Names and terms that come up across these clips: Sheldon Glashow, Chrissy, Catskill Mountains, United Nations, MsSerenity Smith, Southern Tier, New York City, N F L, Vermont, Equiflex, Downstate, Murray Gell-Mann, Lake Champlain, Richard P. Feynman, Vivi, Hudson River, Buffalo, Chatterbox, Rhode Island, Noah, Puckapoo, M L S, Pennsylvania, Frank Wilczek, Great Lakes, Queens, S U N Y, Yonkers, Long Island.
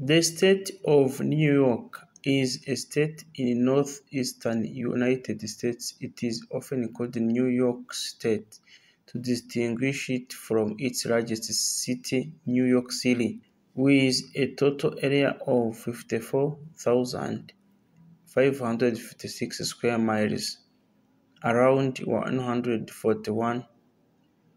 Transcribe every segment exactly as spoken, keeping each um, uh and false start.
The state of New York is a state in northeastern United States. It is often called New York State to distinguish it from its largest city, New York City, with a total area of fifty-four thousand five hundred fifty-six square miles, around one hundred forty-one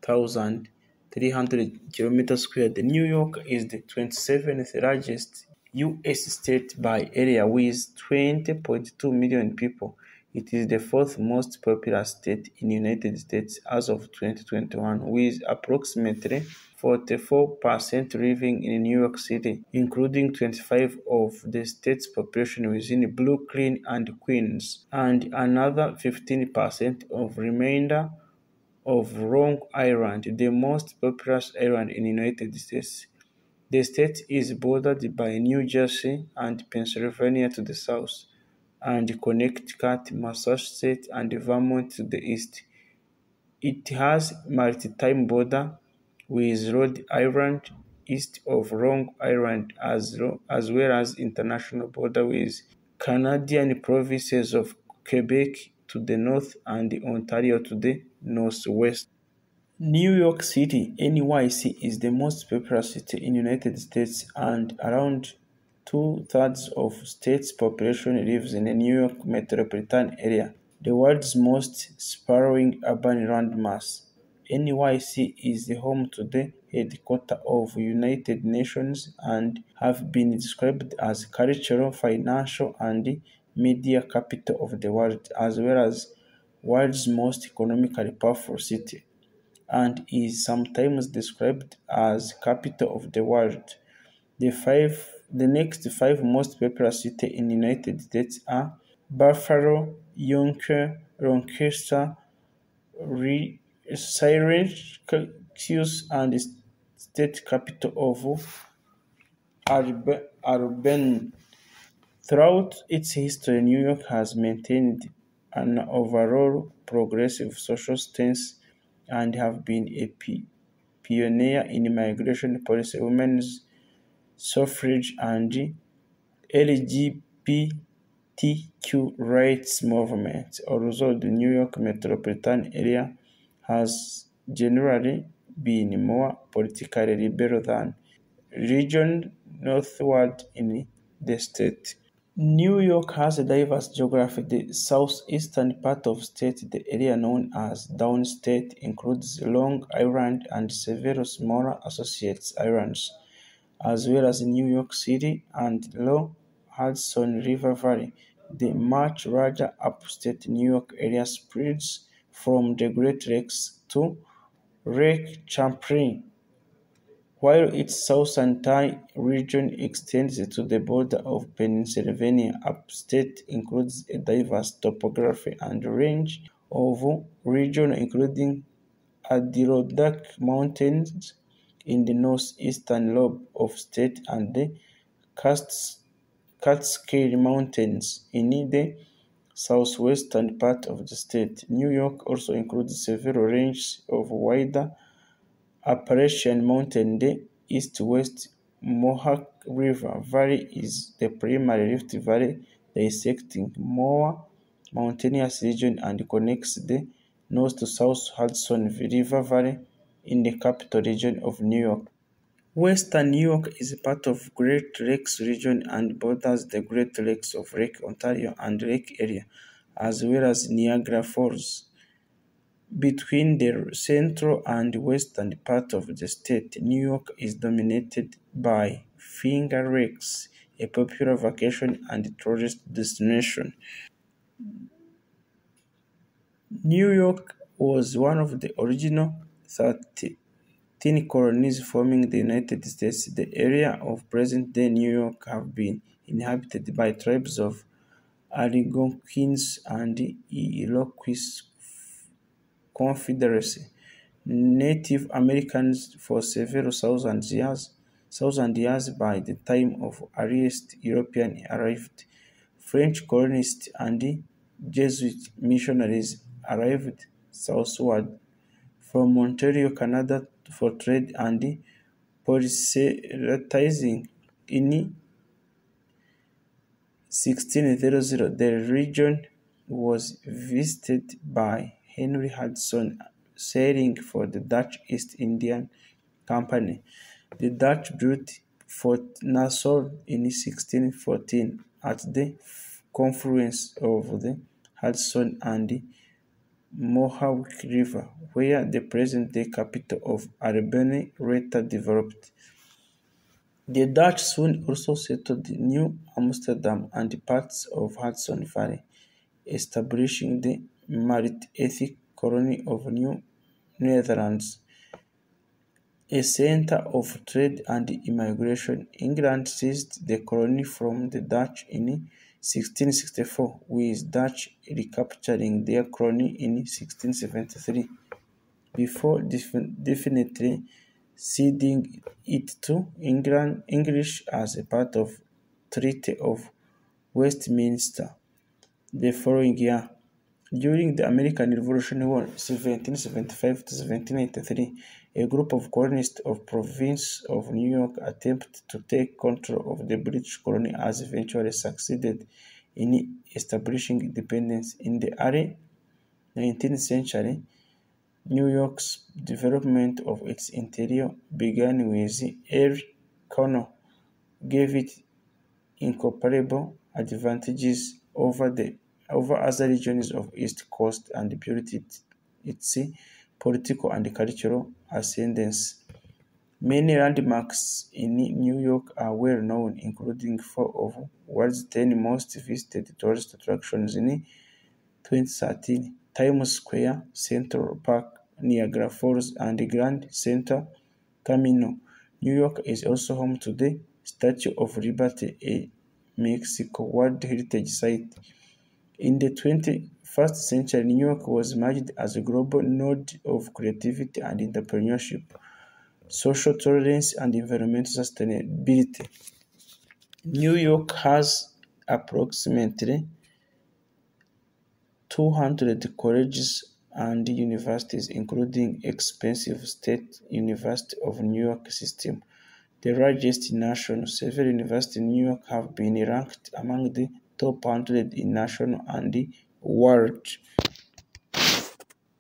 thousand three hundred kilometers squared. New York is the twenty-seventh largest U S state by area with twenty point two million people. It is the fourth most populous state in the United States as of twenty twenty-one, with approximately forty-four percent living in New York City, including twenty-five percent of the state's population within Brooklyn and Queens, and another fifteen percent of remainder of Long Island, the most populous island in the United States. The state is bordered by New Jersey and Pennsylvania to the south, and Connecticut, Massachusetts, and Vermont to the east. It has a maritime border with Rhode Island east of Long Island, as, as well as international border with Canadian provinces of Quebec to the north and Ontario to the northwest. New York City, N Y C, is the most populous city in the United States, and around two-thirds of state's population lives in the New York metropolitan area, the world's most sprawling urban landmass. N Y C is the home to the headquarters of United Nations and have been described as cultural, financial, and media capital of the world, as well as world's most economically powerful city, and is sometimes described as capital of the world. The five The next five most populous cities in the United States are Buffalo, Yonkers, Rochester, Syracuse, and the state capital of Albany. Throughout its history, New York has maintained an overall progressive social stance and have been a pioneer in immigration policy, women's suffrage, and L G B T Q rights movement. Although the New York metropolitan area has generally been more politically liberal than regions northward in the state. New York has a diverse geography. The southeastern part of the state, the area known as Downstate, includes Long Island and several smaller associate islands, as well as New York City and low Hudson River Valley. The much larger upstate New York area spreads from the Great Lakes to Lake Champlain, while its southern tier region extends to the border of Pennsylvania. Upstate includes a diverse topography and range of regions, including Adirondack Mountains in the northeastern lobe of state and the Catskill Mountains in the southwestern part of the state. New York also includes several ranges of wider Appalachian Mountains. The east-west Mohawk River Valley is the primary rift valley dissecting more mountainous region and connects the north-to-south Hudson River Valley in the capital region of New York. Western New York is part of Great Lakes region and borders the Great Lakes of Lake Ontario and Lake Erie, as well as Niagara Falls. Between the central and western part of the state, New York is dominated by Finger Lakes, a popular vacation and tourist destination. New York was one of the original thirteen colonies forming the United States. The area of present-day New York have been inhabited by tribes of Algonquins and Iroquois Confederacy, Native Americans for several thousand years, thousand years by the time of earliest European arrived. French colonists and Jesuit missionaries arrived southward from Ontario, Canada for trade and proselytizing. In sixteen hundred. The region was visited by Henry Hudson sailing for the Dutch East Indian Company. The Dutch built Fort Nassau in sixteen fourteen at the confluence of the Hudson and the Mohawk River, where the present-day capital of Albany later developed. The Dutch soon also settled New Amsterdam and parts of Hudson Valley, establishing the Maritime Colony of New Netherlands, a center of trade and immigration. England seized the colony from the Dutch in sixteen sixty-four, with Dutch recapturing their colony in sixteen seventy-three, before definitely ceding it to England English as a part of Treaty of Westminster. The following year, during the American Revolutionary War seventeen seventy-five to seventeen eighty-three, a group of colonists of the province of New York attempted to take control of the British colony as eventually succeeded in establishing independence. In the early nineteenth century, New York's development of its interior began with every corner gave it incomparable advantages over the over other regions of East Coast and built it, its political and cultural ascendance. Many landmarks in New York are well known, including four of the world's ten most visited tourist attractions in twenty thirteen, Times Square, Central Park, Niagara Falls, and the Grand Central Terminal. New York is also home to the Statue of Liberty, a Mexico World Heritage Site. In the twenty-first century, New York was merged as a global node of creativity and entrepreneurship, social tolerance, and environmental sustainability. New York has approximately two hundred colleges and universities, including expensive State University of New York system, the largest in the nation. Several universities in New York have been ranked among the top one hundred in national and the world.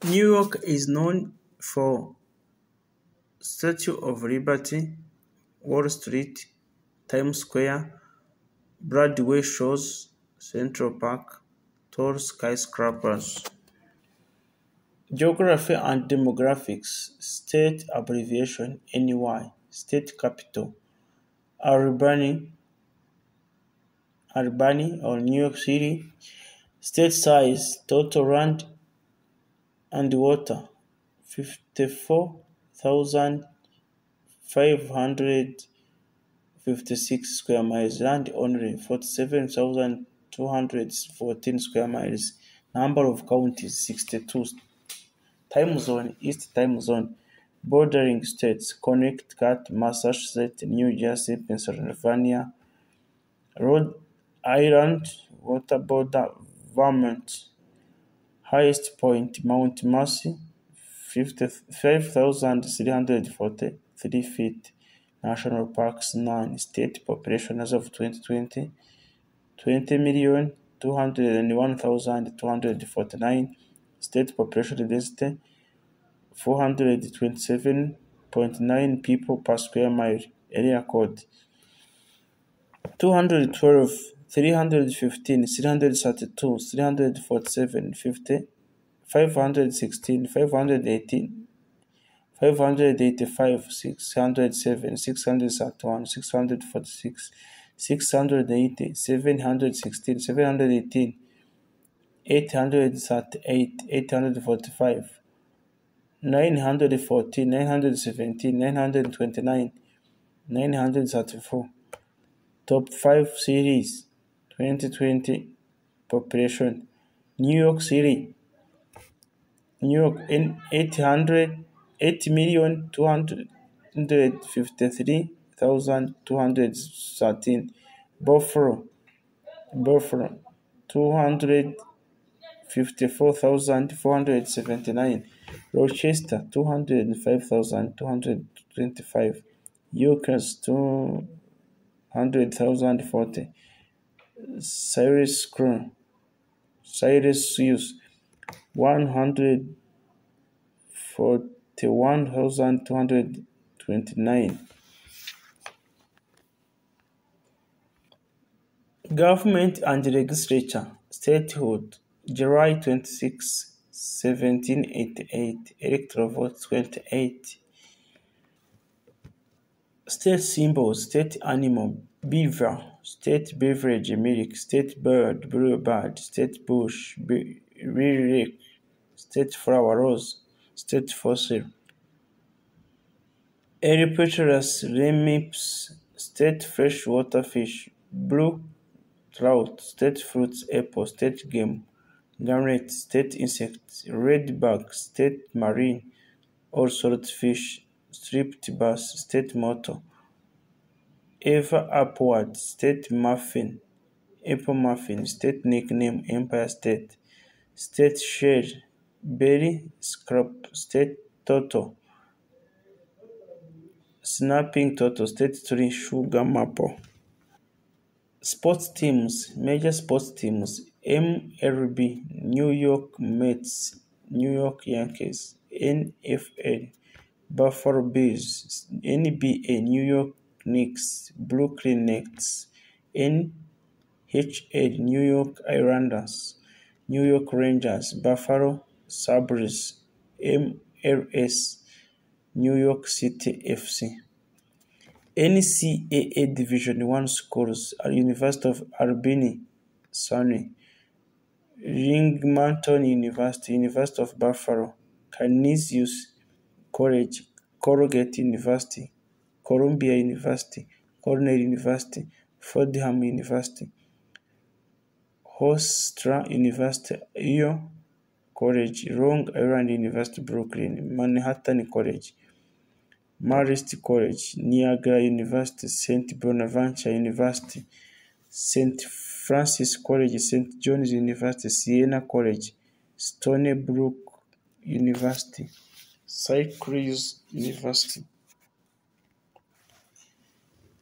New York is known for Statue of Liberty, Wall Street, Times Square, Broadway shows, Central Park, tall skyscrapers. Geography and demographics. State abbreviation N Y, state capital, Albany, Albany or New York City. State size, total land and water, fifty-four thousand five hundred fifty-six square miles. Land only, forty-seven thousand two hundred fourteen square miles. Number of counties, sixty-two. Time zone, East time zone. Bordering states, Connecticut, Massachusetts, New Jersey, Pennsylvania, Rhode Island, water border, Vermont. Highest point, Mount Mercy, fifty-five thousand three hundred forty-three feet. National parks, nine. State population as of twenty twenty, twenty million two hundred one thousand two hundred forty-nine. State population density, four hundred twenty-seven point nine people per square mile. Area code, two hundred twelve, three hundred fifteen, three hundred thirty-two, three hundred forty-seven, five hundred sixteen, five eighteen, five eighty-five, six seventeen, six hundred thirty-one, six hundred forty-six, six hundred eighty, seven hundred sixteen, seven eighteen, eight hundred thirty-eight, eight hundred forty-five, nine hundred fourteen, nine hundred seventeen, nine hundred twenty-nine. Top five cities, twenty twenty population. New York City, New York in eight million two hundred fifty-three thousand two hundred thirteen. Buffalo, Buffalo, two hundred fifty-four thousand four hundred seventy-nine. Rochester, two hundred five thousand two hundred twenty-five. Yonkers, two hundred thousand forty. Syracuse, one hundred forty-one thousand two hundred twenty-nine. Government and Legislature, Statehood, July twenty-sixth, seventeen eighty-eight, electoral votes twenty-eight. State symbols, state animal, beaver, state beverage, milk, state bird, bluebird, state bush, lilac, state flower, rose, state fossil. Eripetrus lemips, state freshwater fish, blue trout, state fruits, apple, state game, gamret, state insects, redback, state marine, all swordfish, striped bass, state motto, ever upward, state muffin, apple muffin, state nickname, empire state, state shell, belly, scrap, state turtle, snapping turtle, state tree, sugar maple. Sports teams, major sports teams, M L B, New York Mets, New York Yankees, N F L, Buffalo Bills, N B A, New York Knicks, Brooklyn Nets, N H L, New York Islanders, New York Rangers, Buffalo Sabres, M L S, New York City F C. N C A A Division one schools are University of Albany, S U N Y, Ringmanton University, University of Buffalo, Canisius College, Colgate University, Columbia University, Cornell University, Fordham University, Hofstra University, Yale College, Long Island University, Brooklyn, Manhattan College, Marist College, Niagara University, Saint Bonaventure University, Saint Francis College, Saint John's University, Siena College, Stony Brook University, Syracuse University.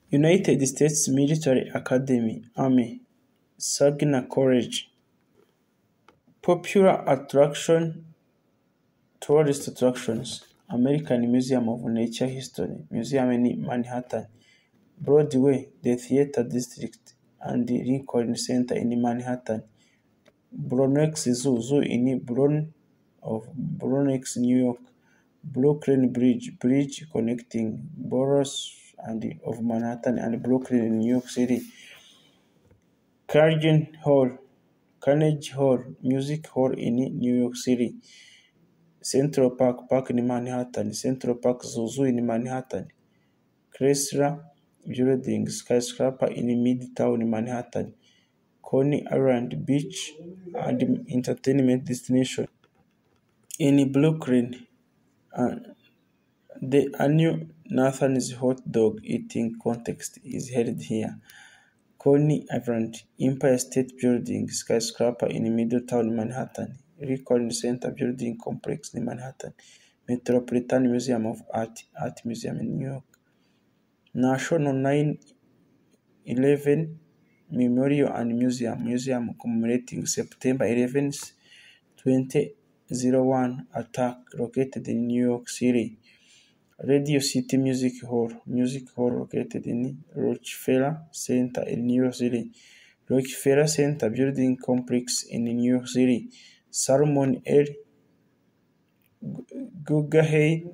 United States Military Academy, Army, Saginaw College. Popular attraction, tourist attractions, American Museum of Nature History, Museum in Manhattan, Broadway, the Theater District, and the Lincoln Center in Manhattan, Bronx Zoo, Zoo in Bron of Bronx, New York, Brooklyn Bridge, Bridge connecting boroughs and of Manhattan and Brooklyn in New York City, Carnegie Hall, Carnegie Hall, Music Hall in New York City, Central Park, Park in Manhattan, Central Park Zoo, Zoo in Manhattan, Chrysler Building, Skyscraper in Midtown Manhattan, Coney Island Beach and Entertainment Destination. In Brooklyn, uh, the annual Nathan's Hot Dog Eating Contest is held here. Coney Island, Empire State Building, Skyscraper in Midtown Manhattan, Lincoln Center Building Complex in Manhattan, Metropolitan Museum of Art, Art Museum in New York, National nine eleven Memorial and Museum, Museum commemorating September eleventh, twenty oh one attack located in New York City, Radio City Music Hall, Music Hall located in Rockefeller Center in New York City, Rockefeller Center Building Complex in New York City, Salomon L. Guggenheim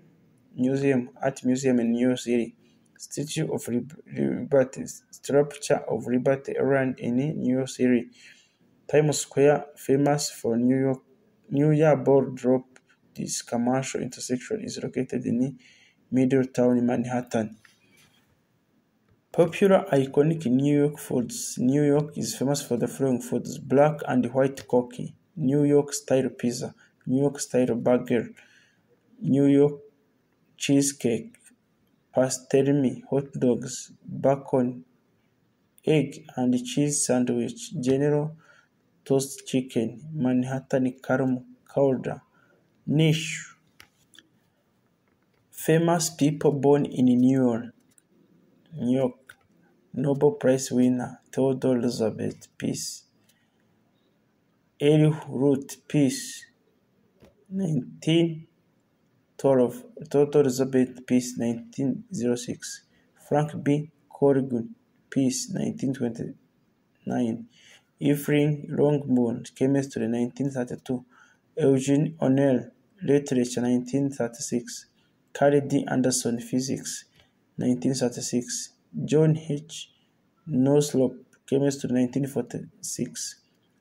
Museum, Art Museum in New York City, Statue of Liberty, Sculpture of Liberty Island in New York City, Times Square, famous for New York, New Year ball drop. This commercial intersection is located in Middletown, Manhattan. Popular iconic New York foods. New York is famous for the following foods: black and white cookie, New York style pizza, New York style burger, New York cheesecake, pastrami, hot dogs, bacon, egg and cheese sandwich, General Toast chicken, Manhattan caramel chowder. Niche. Famous people born in New York. New York. Nobel Prize winner Theodore Roosevelt, peace. Elihu Root, peace. nineteen twelve, Theodore Roosevelt, peace. nineteen oh six, Frank B. Corrigan, peace. nineteen twenty-nine, Ephraim Longbourn, chemistry. nineteen thirty-two, Eugene O'Neill, literature. nineteen thirty-six, Carl D. Anderson, physics. nineteen thirty-six, John H. Northrop, chemistry. nineteen forty-six,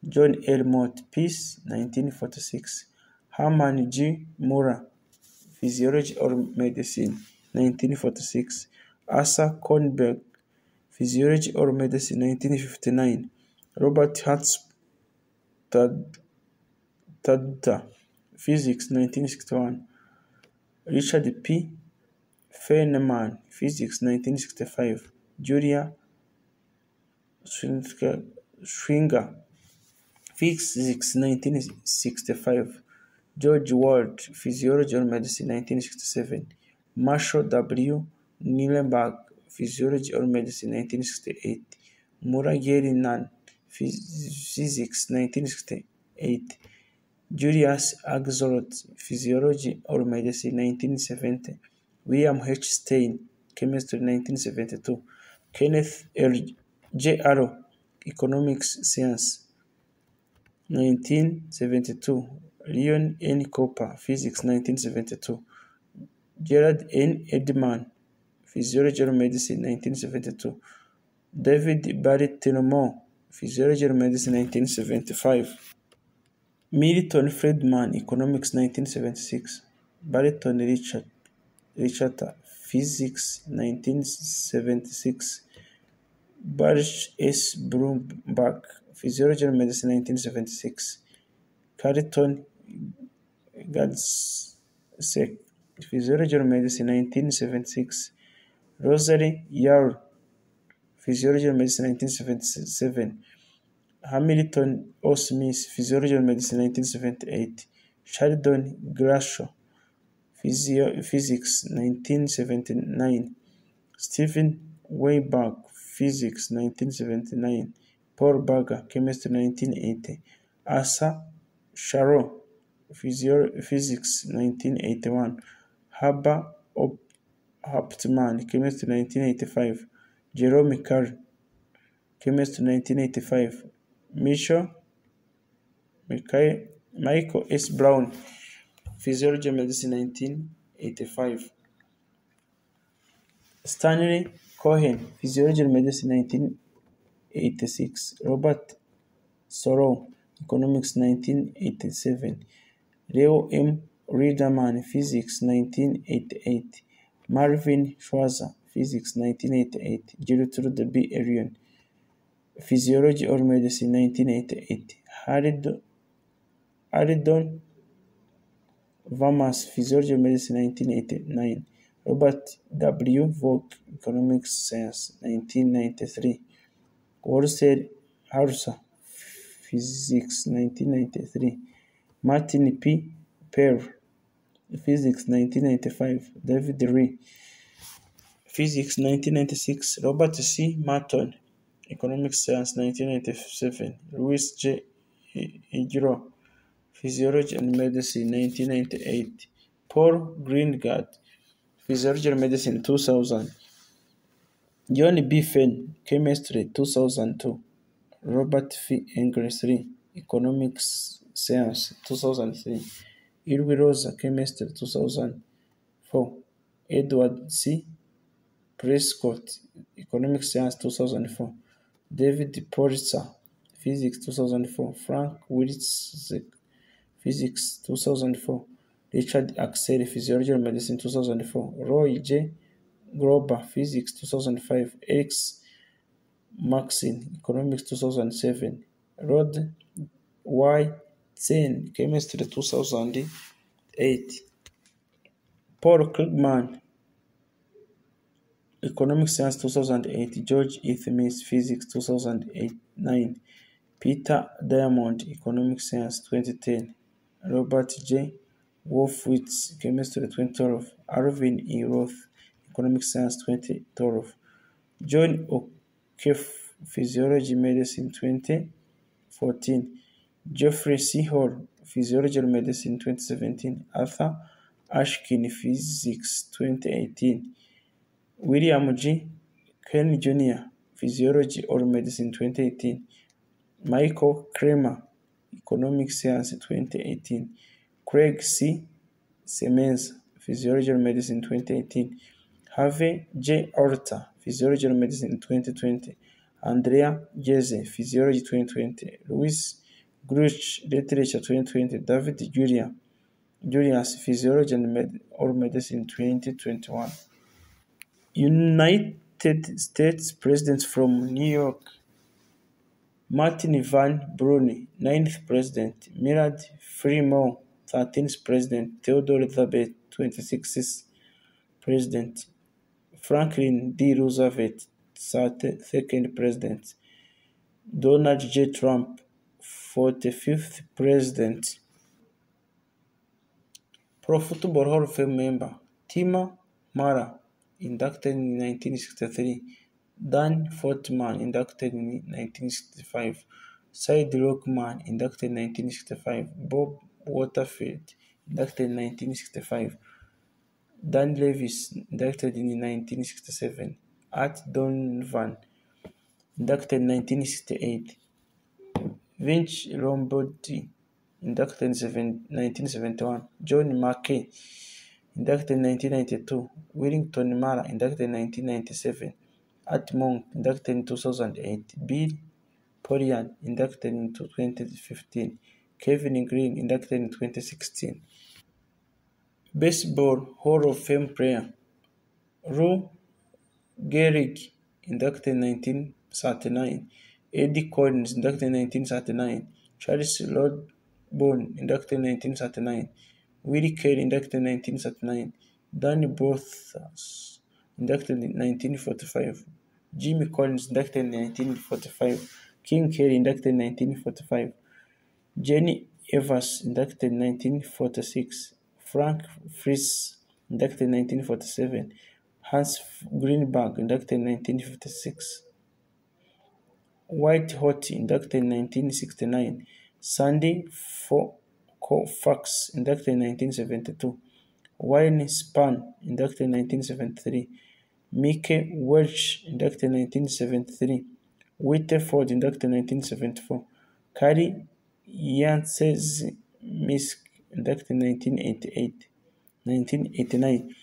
John L. Mott, peace. nineteen forty-six, Herman G. Murrah, physiology or medicine. nineteen forty-six, Asa Kornberg, physiology or medicine. nineteen fifty-nine, Robert Hertzsprung, physics. nineteen sixty-one, Richard P. Feynman, physics. nineteen sixty-five, Julia Schwinger, physics. nineteen sixty-five, George Wald, physiology or medicine. nineteen sixty-seven, Marshall W. Nilenberg, physiology or medicine. nineteen sixty-eight, Murray Gell-Mann, physics. nineteen sixty-eight, Julius Axelrod, physiology or medicine. nineteen seventy, William H. Stein, chemistry. nineteen seventy-two, Kenneth J. Arrow, economics science. nineteen seventy-two, Leon N. Cooper, physics. nineteen seventy-two, Gerard N. Edman, physiology or medicine. nineteen seventy-two, David Barthélemy, physiology or medicine. nineteen seventy-five, Milton Friedman, economics. nineteen seventy-six, Barton Richard Richard, physics. nineteen seventy-six, Birch S. Brumbach, physiology and medicine. nineteen seventy-six, Carlton Gadsek, physiology and medicine. nineteen seventy-six, Rosalie Yao, physiology and medicine. nineteen seventy-seven, Hamilton O. Smith, physiology and medicine. nineteen seventy-eight, Sheldon Glashow, physics. nineteen seventy-nine, Stephen Weinberg, physics. nineteen seventy-nine, Paul Berger, chemistry. nineteen eighty, Asa Sharow, physics. nineteen eighty-one, Haber Hauptmann, chemistry. nineteen eighty-five, Jerome Carl, chemistry. nineteen eighty-five, Michael, Michael S. Brown, physiology and medicine. nineteen eighty-five, Stanley Cohen, physiology and medicine. nineteen eighty-six, Robert Sorow, economics. nineteen eighty-seven, Leo M. Riederman, physics. nineteen eighty-eight, Marvin Schwarzer, physics. nineteen eighty-eight, Gertrude B. Arion, physiology or medicine. nineteen eighty-eight, Haridon, Haridon Vamas, physiology of medicine. nineteen eighty-nine, Robert W. Vogt, economics science. nineteen ninety-three, Walter Hauser, physics. nineteen ninety-three, Martin P. Peer, physics. nineteen ninety-five, David Ree, physics. nineteen ninety-six, Robert C. Martin, economics science. nineteen ninety-seven, Louis J. Egro, physiology and medicine. nineteen ninety-eight, Paul Greengard, physiology and medicine. two thousand, John B. Fenn, chemistry. two thousand two, Robert F. Engelsley, economics science. two thousand three, Irwin Rosa, chemistry. two thousand four, Edward C. Prescott, economics science. two thousand four, David Poritzer, physics. two thousand four, Frank Wilczek, physics. two thousand four, Richard Axel, physiology and medicine. two thousand four, Roy J. Grober, physics. two thousand five, Alex Maxine, economics. two thousand seven, Rod Y. Zen, chemistry. two thousand eight, Paul Krugman, economics science. two thousand eight, George E. Smith, physics. two thousand nine, Peter Diamond, economics science. twenty ten, Robert J. Wolfowitz, chemistry. twenty twelve, Arvin E. Roth, economics science. twenty twelve, John Physiology Medicine twenty fourteen, Geoffrey C. Hall, Physiology and Medicine twenty seventeen, Arthur Ashkin, Physics twenty eighteen, William G. Ken Junior, Physiology or Medicine twenty eighteen, Michael Kramer, Economic Science twenty eighteen, Craig C. Semens, Physiology and Medicine twenty eighteen, Harvey J. Orta, Physiology and Medicine twenty twenty, Andrea Jeze, Physiology twenty twenty, Louis Gruch, Literature twenty twenty, David Julia, Julius, Physiology and Med or Medicine twenty twenty-one. United States Presidents from New York: Martin Van Bruni, ninth President; Millard Fillmore, thirteenth President; Theodore Roosevelt, twenty-sixth President; Franklin D. Roosevelt, thirty-second President; Donald J. Trump, forty-fifth President. Pro Football Hall of Fame member: Tima Mara, inducted in nineteen sixty-three, Dan Fortman, inducted in nineteen sixty-five, Cy Rockman, inducted in nineteen sixty-five, Bob Waterfield, inducted in nineteen sixty-five, Dan Levis, inducted in nineteen sixty-seven, Art Donovan, inducted in nineteen sixty-eight, Vince Lombardi, inducted in nineteen seventy-one, John Mackey, inducted in nineteen ninety-two, Willington Mara, inducted in nineteen ninety-seven, Art Monk, inducted in two thousand eight, Bill Polian, inducted in twenty fifteen, Kevin Green, inducted in twenty sixteen. Baseball Hall of Fame player: Lou Gehrig, inducted in nineteen thirty-nine, Eddie Collins, inducted in nineteen thirty-nine, Charles Lodborn, inducted in nineteen thirty-nine, Willie Kelly, inducted in nineteen thirty-nine, Danny Bothas, inducted in nineteen forty-five, Jimmy Collins, inducted in nineteen forty-five, King Kelly, inducted in nineteen forty-five, Jenny Evers, inducted in nineteen forty-six, Frank Fries, inducted in nineteen forty-seven, Hans Greenberg, inducted in nineteen fifty-six, White Hot, inducted in nineteen sixty-nine, Sandy Koufax, inducted in nineteen seventy-two, Wayne Span, inducted in nineteen seventy-three, Mickey Welch, inducted in nineteen seventy-three, Whiteford, inducted in nineteen seventy-four, Kari Yancezmisk, inducted in nineteen eighty-eight nineteen eighty-nine,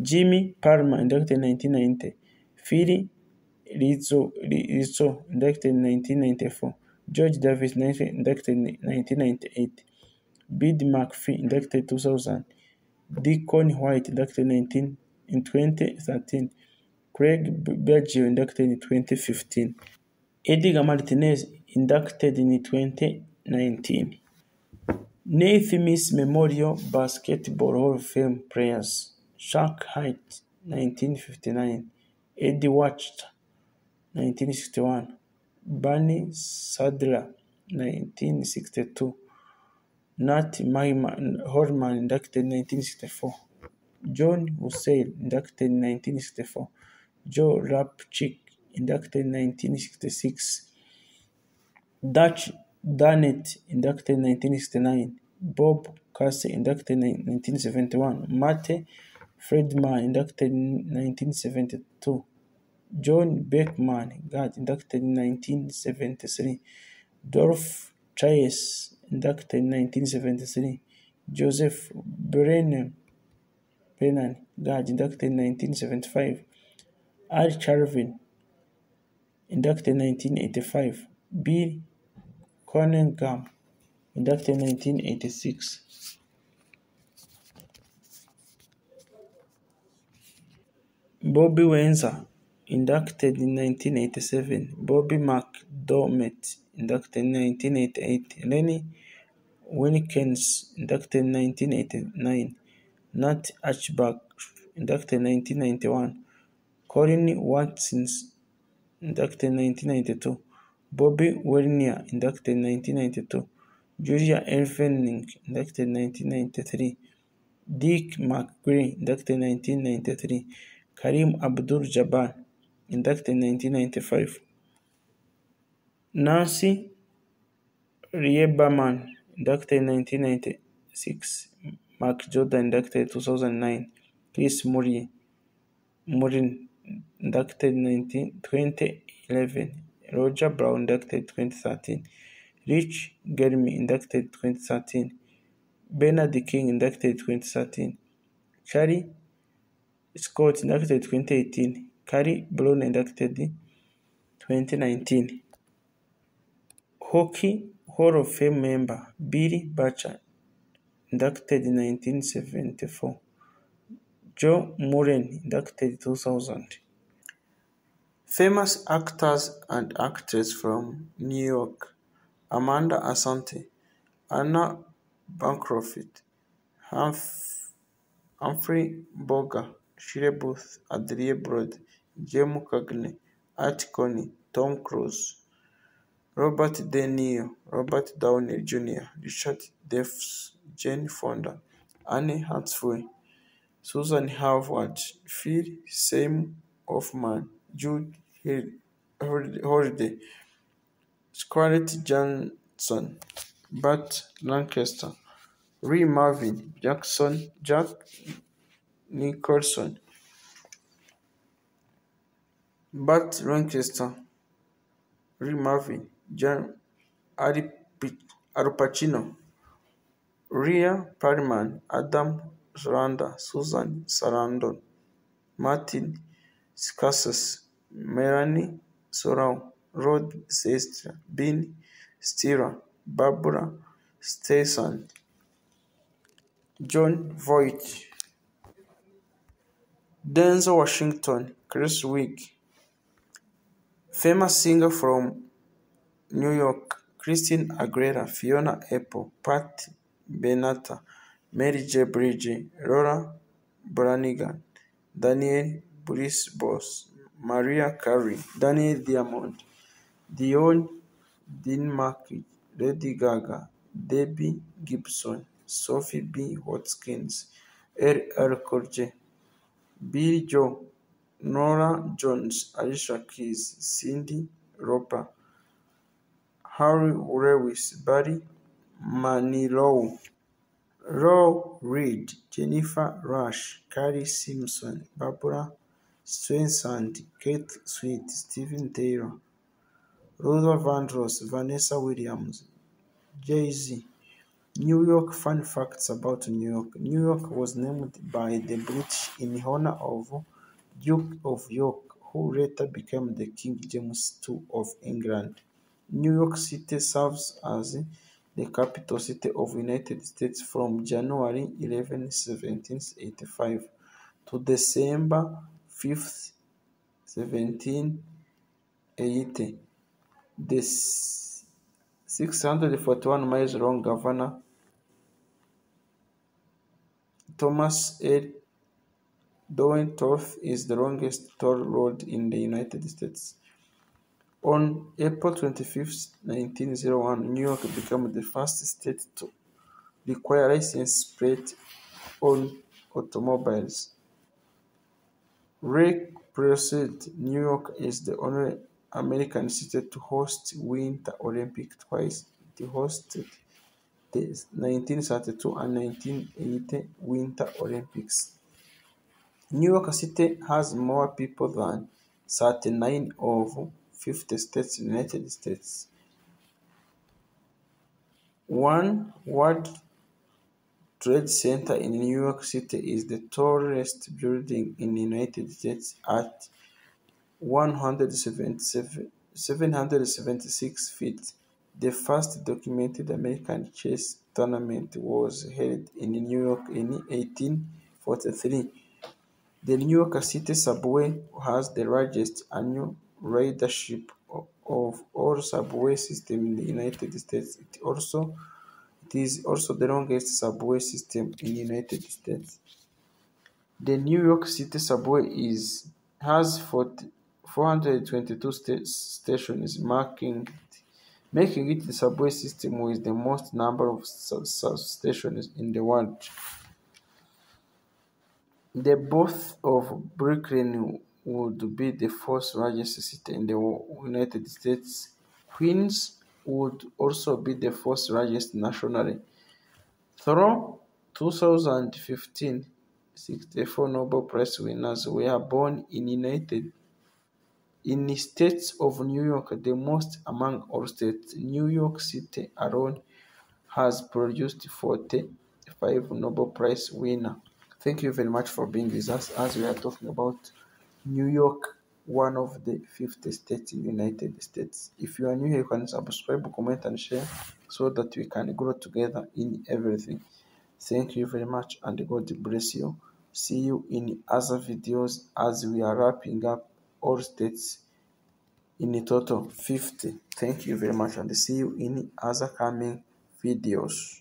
Jimmy Palmer, inducted in nineteen ninety, Phil Rizzo, Rizzo, inducted in nineteen ninety-four, George Davis, inducted in nineteen ninety-eight, Bid McPhee, inducted in two thousand, Deacon White, inducted in nineteen in twenty thirteen, Craig Biggio, inducted in twenty fifteen, Edgar Martinez, inducted in twenty nineteen. Naismith Memorial Basketball Hall of Fame players: Shaq Height, nineteen fifty-nine, Eddie Watts, nineteen sixty-one, Bernie Sadler, nineteen sixty-two, Nat Horman, inducted in nineteen sixty-four, John Hussein, inducted in nineteen sixty-four, Joe Rapchick, inducted in nineteen sixty-six, Dutch Dannett, inducted in nineteen sixty-nine, Bob Casey, inducted in nineteen seventy-one, Mate Friedman, inducted in nineteen seventy-two, John Beckman, got inducted in nineteen seventy-three, Dolph Chase, inducted in nineteen seventy-three, Joseph Brennan, Brennan got inducted in nineteen seventy-five, Al Charvin, inducted in nineteen eighty-five, Bill Cunningham, inducted in nineteen eighty-six. Bobby Wenzer, inducted in nineteen eighty-seven, Bobby McDermott, inducted in nineteen eighty-eight, Lenny Wilkins, inducted in nineteen eighty-nine, Nat Ashbrook, inducted in nineteen ninety-one, Colin Watkins, inducted in nineteen ninety-two, Bobby Werner, inducted in nineteen ninety-two, Julia Elvening, inducted in nineteen ninety-three, Dick McGree, inducted in nineteen ninety-three, Karim Abdul-Jabbar, inducted in nineteen ninety-five, Nancy Rieberman, inducted nineteen ninety-six. Mark Jordan, inducted two thousand nine. Chris Murray, Murray inducted twenty eleven. Roger Brown, inducted twenty thirteen. Rich Germi, inducted twenty thirteen. Bernard King, inducted twenty thirteen. Carrie Scott, inducted twenty eighteen. Carrie Brown, inducted twenty nineteen. Hockey Hall of Fame member Billy Butcher, inducted in nineteen seventy-four. Joe Mullen, inducted two thousand. Famous actors and actresses from New York: Amanda Asante, Anna Bancroft, Humph Humphrey Bogart, Shirley Booth, Adria Broad, James Cagney, Art Coney, Tom Cruise, Robert De Niro, Robert Downey Junior, Richard Deves, Jane Fonda, Anne Hathaway, Susan Howard, Phil Seymour Hoffman, Jude Holliday, Scarlett Johansson, Burt Lancaster, Ray Marvin, Jackson, Jack Nicholson, Burt Lancaster, Ray Marvin, John Al Pacino, Rhea Perlman, Adam Sarandon, Susan Sarandon, Martin Scorsese, Melanie Sorrow, Rod Sestra, Ben Stiller, Barbara Streisand, John Voight, Denzel Washington, Chris Wiig. Famous singer from New York: Christine Aguilera, Fiona Apple, Pat Benatar, Mary J. Blige, Laura Branigan, Daniel Brisbois, Mariah Carey, Daniel Diamond, Dionne Dinmark, Lady Gaga, Debbie Gibson, Sophie B. Watkins, R. R. Corje, Billy Joel, Norah Jones, Alicia Keys, Cyndi Lauper, Harry Lewis, Barry Manilow, Roe Reed, Jennifer Rush, Carrie Simpson, Barbara Streisand, Kate Sweet, Steven Taylor, Rhoda Vandross, Vanessa Williams. Jay-Z. New York fun facts about New York. New York was named by the British in honor of Duke of York, who later became the King James the Second of England. New York City serves as the capital city of the United States from January eleventh, seventeen eighty-five to December fifth, seventeen eighty. The six hundred forty-one miles long Governor Thomas L. Doane Tolf is the longest toll road in the United States. On April twenty-fifth, nineteen oh one, New York became the first state to require license plate on automobiles. Ray Proceed, New York is the only American city to host Winter Olympics twice. It hosted the nineteen thirty-two and nineteen eighty Winter Olympics. New York City has more people than thirty-nine of fifty states in the United States. One World Trade Center in New York City is the tallest building in the United States at one hundred seventy-six feet. The first documented American chess tournament was held in New York in eighteen forty-three. The New York City subway has the largest annual ridership of all subway systems in the United States. It also it is also the longest subway system in the United States. The New York City subway is has four hundred twenty-two st stations, marking making it the subway system with the most number of sub sub stations in the world. The birth of Brooklyn would be the fourth largest city in the United States Queens would also be the fourth largest nationally. Through two thousand fifteen, sixty-four Nobel Prize winners were born in United in the states of New York, the most among all states. New York City alone has produced forty-five Nobel Prize winners. Thank you very much for being with us as we are talking about New York, one of the fifty states in the United States. If you are new here, you can subscribe, comment, and share so that we can grow together in everything. Thank you very much and God bless you. See you in other videos as we are wrapping up all states in a total fifty. Thank you very much and see you in other coming videos.